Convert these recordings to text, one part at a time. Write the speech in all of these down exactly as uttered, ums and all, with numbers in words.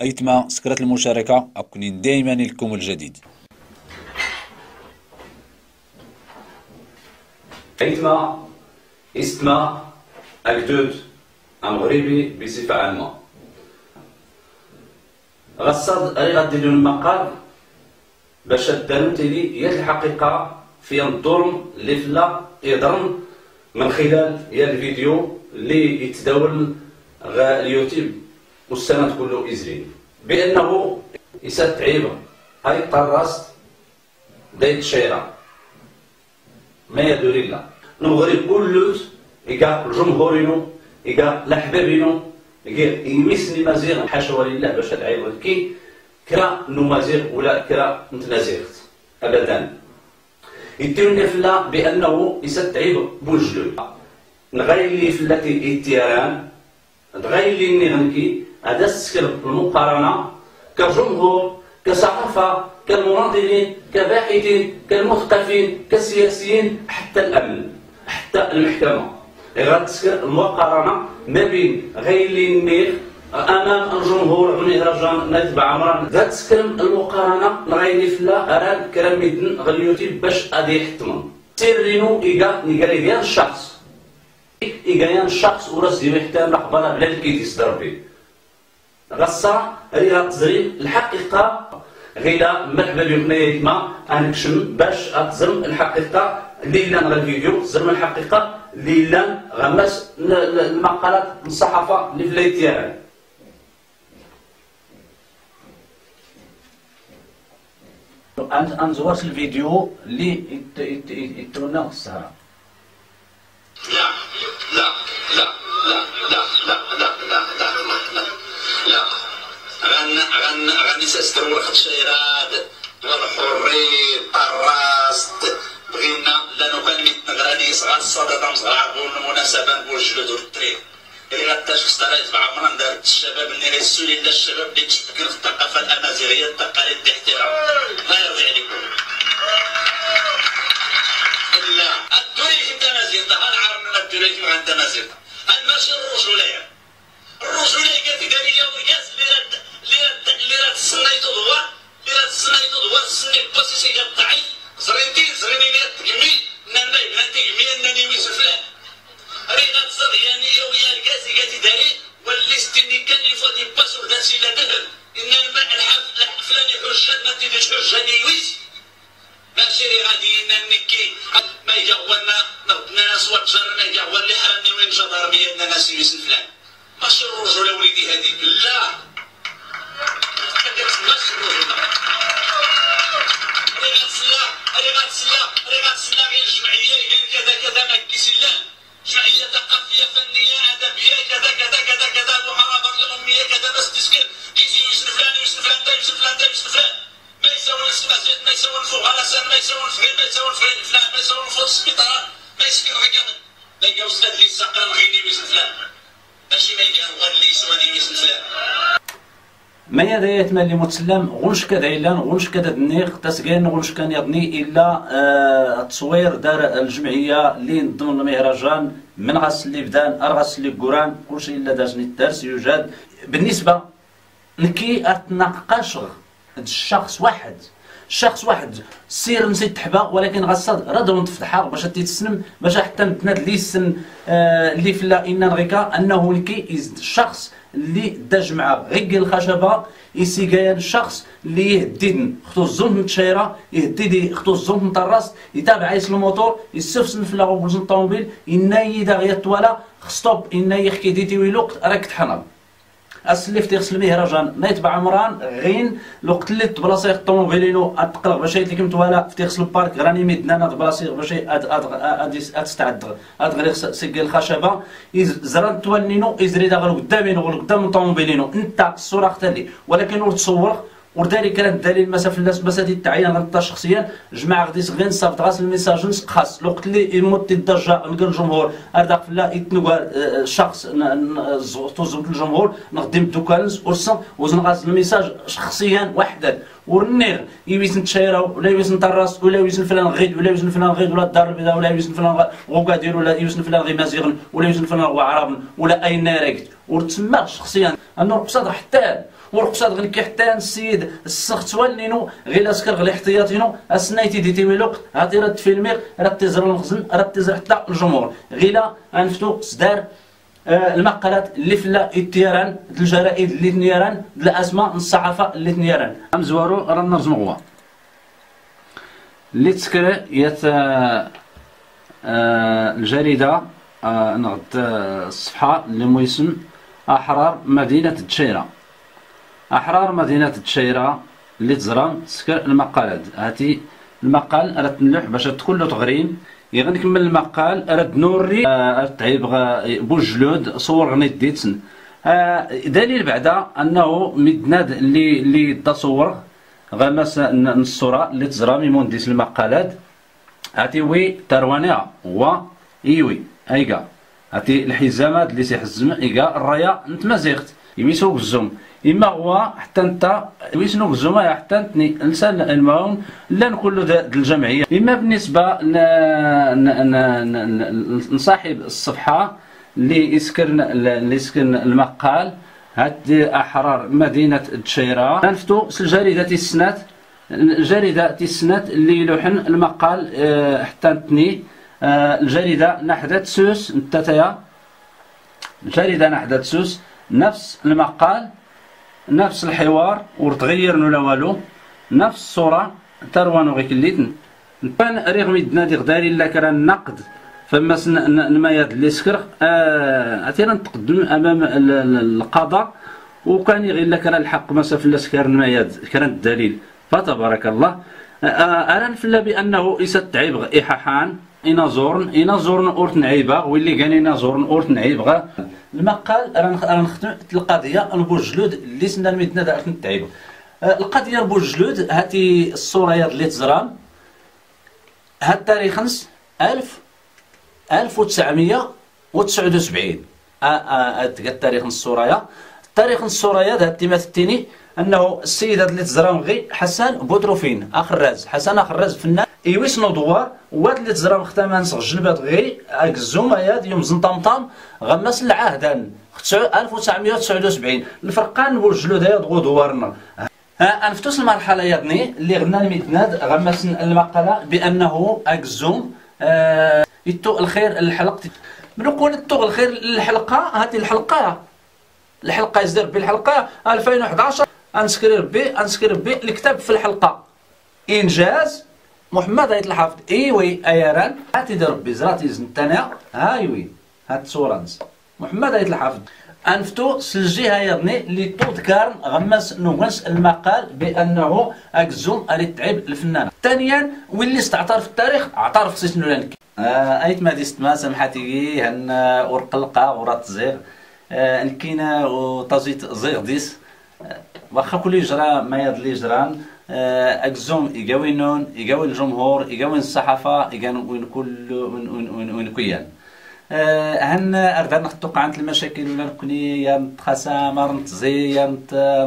أيتما سكرت المشاركة أبكنين دائما لكم الجديد. أيتما اسمع أكدود المغربي بصفة عامة. غصد أي غديلو المقال باش الدانو تيلي هي الحقيقة في الظلم اللي فلا يضرم من خلال يا الفيديو اللي يتداول غا اليوتيوب والسند كله إزرين بأنه يسات عيبة. هاي تراست دايت شيرة ما يدور إلا المغرب كلوت إيكا جمهورينو إيكا لحبابينو إيكا يمسني مزيغ حاشا ولله باش هاد العيبة كي كرا نمازيغ ولا كرا نتنازيغت أبدا. يديروني فلا بأنه يسات عيبة بوجلود نغيلي فلاتي إيتيران تغيلي النغنكي هذا السكر المقارنة كجمهور كصحافة كالمناضلين كباحثين كالمثقفين كالسياسيين حتى الأمن حتى المحكمة غير تسكر المقارنة ما بين غيلي النيل أمام الجمهور المهرجان نتبع عمران غير تسكر المقارنة نغيلي فلا أراد كراميدن غليوتي باش أدي يحتمم سيرينو إيكا نيكالي ديال الشخص إيجايان شخص وراس ديما يحترم الأخبار بلا اللي كيتصدر به. غصة راه تزري الحقيقة غير مرحبا بكم هنايا ديما غنكشم باش تزرم الحقيقة ليلا غا الفيديو تزرم الحقيقة ليلا غماس المقالات الصحافة اللي في اللايت ديالها. غنزورت الفيديو اللي يتروناه السهرة. لا لا لا لا لا لا لا لا لا لا لا غن غن غنسستروا الخشيرات والحرية الراست بغينا لأنو كان اللي تنغراني صغار الصداقة مصغار عبون المناسبة بوجلود والطريق اللي غاتاش خسرت بعمرنا دارت الشباب اللي غيسولي إلا الشباب اللي تشكل في الثقافة الأمازيغية التقاليد الاحترام الله يرضي عليكم. لا الدريج التنازل هل عرفنا الدريج مع التنازل هل ماشي الرجولية الرجولية كتقال لي وياس اللي راه اللي راه تسنيتو هو اللي راه تسنيتو هو السني بوسيسي كتعي زرينتي زريني كتقمي نانا بنتي قمي انني ويس فلان ري غتصد يعني ويا الكاسي كتداري واللي ستني كان يفوتي باس وداسي لا دهن ان الحفله الحفله حجه ما تديش حجاني ويس ماشي اللي غادي نكي ما يجاولنا نردنا ناس وتجرنا يجاول اللي حرمني وين جدار بينا ناس يوسف فلان ماشي الرجوله وليدي هذه لا ماشي الرجوله اللي غاتسلا اللي غاتسلا اللي غاتسلا غير الجمعيه غير كذا كذا ما كيسي لا جمعيه ثقافيه فنيه ادبيه كذا كذا كذا كذا المحاربه الامميه كذا ناس تسكن كيجي يوسف فلان يوسف فلان تا يوسف فلان تا يوسف فلان ما يساوون السبازيت ما يساوون فوق على سام ما يساوون فغير ما يساوون فغير الفلاح ما يساوون فوق السبيطار ما يسكنو هكذا لقاو استاذ اللي يسقر غير يميز الفلاح ماشي ما يدير غير اللي يسوى يميز الفلاح ما هي هذايا تملي متسلم غنش كذا الا غنش كذا دنيق تسكان غنش كان يضني الا التصوير دار الجمعيه اللي نظم المهرجان من غاس اللي بدان ارغاس اللي كوران كلشي الا دازني الدرس يوجد بالنسبه نكي اتناقاش الشخص واحد شخص واحد سير نسيت تحبا ولكن غصاد راه دون تفتحها باش تيتسنم باش حتى نتناد لي السن اللي في لا ان نغيكا انه لكي الشخص اللي داج مع غير الخشبه يسي كاين شخص اللي يهدد خطو الزون نتشيره يهدد خطو الزون نتراست يتابع عيس الموتور يسفسن في لاغوز الطوموبيل اناي داغيا طواله خصطوب اناي خكي ديتي ويلوقت راك تحنر اسلفت يغسل مهرجان نايت بعمران غين الوقت اللي تبلاصي الطوموبيلينو اتقلق باش يتلك متوالا في تغسل البارك راني ميدنا انا تبلاصي باش اتستعد اتغلي سكي الخشبه زران تولينو يزري داغ قدامينو قدام الطوموبيلينو انت الصوره اختلي ولكن ور تصور ورداري كان الدليل مسافه الناس مسافه التعيين غنطا شخصيا جماعه غادي غير نصاوب غاس الميساج نسقاس الوقت اللي يموت الضجه نقول الجمهور ارداق فلا يتنوا الشخص زوطو الجمهور نخدم دوكانز ورسم وزن غاس الميساج شخصيا وحده والنير يبيس نتشيرو ولا يبيس نتراست ولا يبيس فلان غيد ولا يبيس فلان غيد ولا الدار البيضاء ولا يبيس فلان غوكادير ولا يبيس فلان غيمازيغ ولا يبيس فلان غوعرابن ولا اي ناركت وتما شخصيا انه القصاد حتى والقصاد غير كيحتى السيد السخت والنينو غير لاسكر غير احتياطينو اسنايتي ديتي ميلوق هاتي راه تفيلمير راه تيزر المخزن راه تيزر حتى الجمهور غير غنفتو صدار المقالات اللي فلا التيران الجرائد اللي تنيران الاسماء الصحافه اللي تنيران ام زوارو راه نرزمغوا اللي تسكر يات الجريده نغد الصفحه اللي مويسم احرار مدينه التشيره احرار مدينه التشيره اللي تزران تسكر المقالات هاتي المقال راه تنلوح باش تكون له تغريم يغنكمل المقال رد نوري تعيب بوجلود صور غني ديتسن دليل بعدا انه مدناد اللي اللي تصور غمس الصوره اللي تزرامي مهندس المقالات عتي وي تروانيا هو ايوي ايكا عتي الحزامات اللي سيحزم ايكا الرايه نتمازيغت يميسو بالزوم اما هو حتى انت ويسنو بالزوم حتى انتني لسان المعاون لا نقولو الجمعيه اما بالنسبه لصاحب الصفحه اللي يسكن اللي يسكن المقال هاد احرار مدينه التشيره غنفتو الجريده تيسنات الجريده تيسنات اللي لوحن المقال حتى انتني الجريده نحدات سوس التاتايا الجريده نحدات سوس نفس المقال نفس الحوار وتغير ولا والو نفس الصوره تروانو غير كليتن بان رغم يدنادي غداري لا كرا النقد فما نمايات اللي سكر اثيرا تقدم امام القضاء وكان غير لا كرا الحق مسا في السكر نمايات كرا الدليل فتبارك الله ارى فلا بانه يسد تعيب ايحاحان انا زورن انا زورن اورت نعيبه واللي قال انا زورن اورت نعيبه المقال راه نختم القضيه بوجلود اللي سنا المدينه تاع التعيبه القضيه بوجلود هاتي الصوره اللي تزران هاد التاريخ ألف وتسعمية وتسعة وسبعين هاد التاريخ الصوره تاريخ الصوره هاد تيمثلني انه السيد هاد اللي تزران غي حسن بوتروفين اخراز حسن اخراز فنان إيويس نودوار واد اللي تزران ختامان صغ جنبات غي أكزوم هاد يوم زنطمطام غمس العهدان ألف وتسعمية وتسعة وسبعين الفرقان بوجلود هاد غدوارنا ها أنفتوس المرحلة ياضني اللي غنا المدناد غمس المقالة بأنه أكزوم آه يتو الخير الحلقة بنقول يتو الخير الحلقة هاتي الحلقة الحلقة يزدر بالحلقة ألفين وحداش أنسكري ربي أنسكري ربي الكتاب في الحلقة إنجاز محمد هيت الحافظ ايوي ايران هاتي دربي زراتي زنتانا هايوي هات صورانس محمد هيت الحافظ انفتو سلجيها يضني اللي طود كارن غمس نوغنس المقال بانه اكزوم اللي تعيب الفنانه ثانيا واللي استعترف في التاريخ اعترف سيس نولانك ايت ما ديست ما سمحتي هن ورقلقه ورات زيغ الكينا وطاجيت زيغ ديس واخا كل يجرى ما يض لي جران أكزوم يقوي النون يقوي الجمهور يقوي الصحافة يقوي كل وين كيان هن أردنا نتوقع عند المشاكل ولا نكوني يا نتخاسامر نتزي يا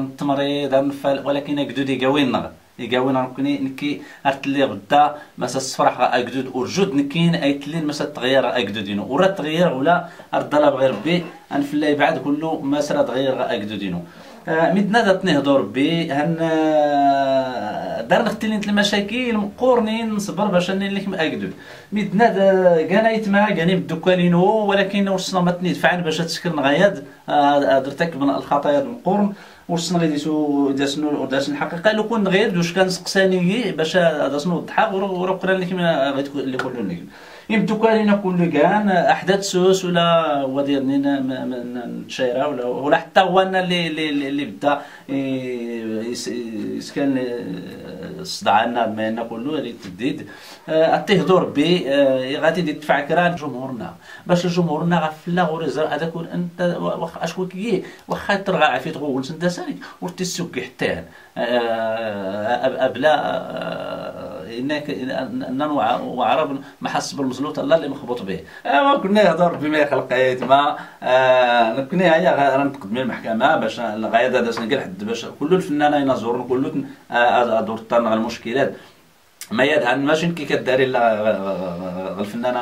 نتمريض نفل ولكن أكدود يقوينا يقوينا نكوني نكي أرتلي غدا مسا الصفرح أكدود ورجود نكين أيتلين مسا تغير أكدودينو ورا تغير ولا أرد الله بغير بي أنفلا يبعد كله مسا تغير أكدودينو مدنا دا تنهضو ربي هن دارنا ختلينت المشاكل مقورنين نصبر باش راني لكم اكدب مدنا دا كانا يتما كاني بدوكالينو ولكن وصلنا ما تندفعن باش تسكر نغياد درتك من الخطايا المقورن وصلنا غادي سو داسنو داس الحقيقه لو كون غير واش كنسقساني باش داسنو الضحاك ورا قرا لكم غتكون اللي كلو نجم يبدو كاين كل كان احداث سوس ولا ودير لنا نتشيره ولا ولا حتى هو انا اللي اللي بدا يسكن صداعنا بما ان كله اللي تديد التهضر بي غادي يدفع كران جمهورنا باش جمهورنا غفلا غور زر هذاك انت واخا اشكون كي واخا ترغع في تغول انت سالك ورتي السوق حتى بلا هناك ننوع وعرب ما حس بالمسلوط الله اللي مخبوط به. ما كنا نهضر بما خلقيت ما آه كنا هيا غنتقدم للمحكمه باش الغايه باش نلقى حد باش كل الفنانه ينظروا كل ادور تنغ المشكلات ما يدهن ماشي كي كداري لا الفنانه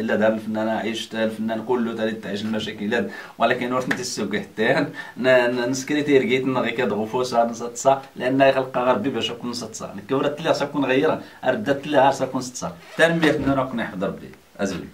الا دار الفنانه عيشت الفنان كله تالي تعيش المشاكل ولكن ورث السوق حتى نسكريتي لقيت غير كضغفوس هاد نصتصا لان يخلق ربي باش نكون نصتصا كبرت لي خاص نكون غيره ردت لي خاص نكون نصتصا تنبيه انا كون نحضر بلي ازوي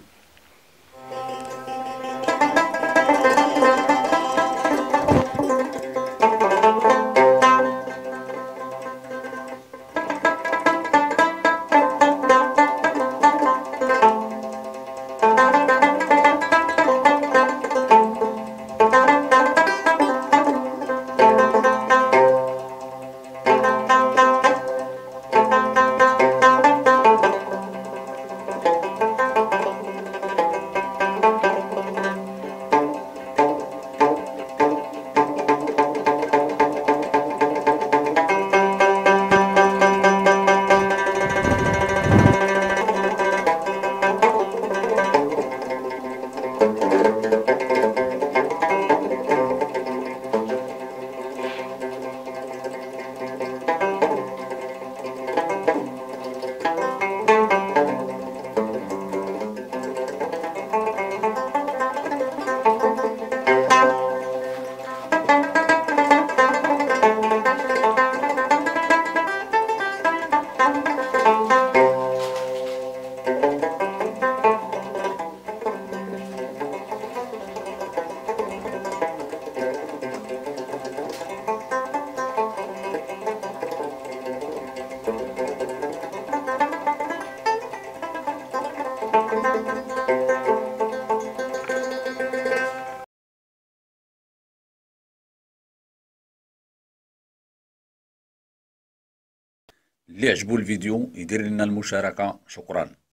اللي عجبو الفيديو يدير لنا المشاركة. شكرا.